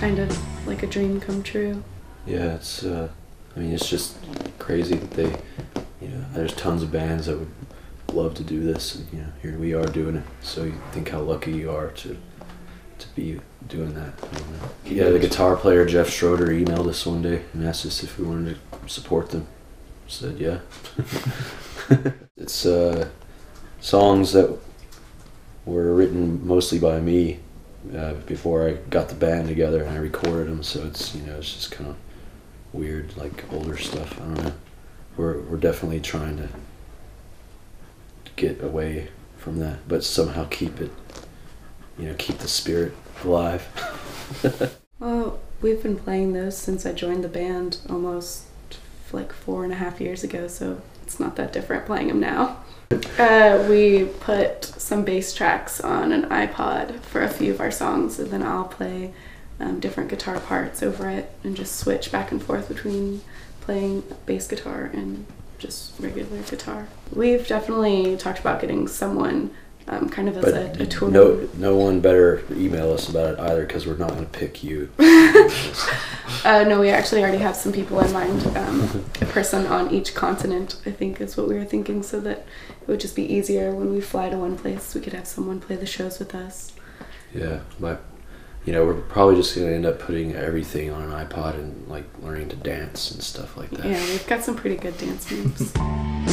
kind of like a dream come true. Yeah, it's, I mean, it's just crazy that they, you know, there's tons of bands that would love to do this, and, you know, here we are doing it. So you think how lucky you are to be doing that. I don't know. Yeah, the guitar player Jeff Schroeder emailed us one day and asked us if we wanted to support them. I said, yeah. It's songs that were written mostly by me before I got the band together, and I recorded them. So it's, you know, it's just kind of weird, like older stuff. I don't know. We're definitely trying to get away from that, but somehow keep it, you know, keep the spirit alive. Well, we've been playing those since I joined the band almost like 4.5 years ago, so it's not that different playing them now. We put some bass tracks on an iPod for a few of our songs, and then I'll play different guitar parts over it and just switch back and forth between playing bass guitar and just regular guitar. We've definitely talked about getting someone kind of as a tool. No one better email us about it either, because we're not going to pick you. No, we actually already have some people in mind. A person on each continent, I think, is what we were thinking, so that it would just be easier when we fly to one place. We could have someone play the shows with us. Yeah, you know, we're probably just going to end up putting everything on an iPod and like learning to dance and stuff like that. Yeah, we've got some pretty good dance moves.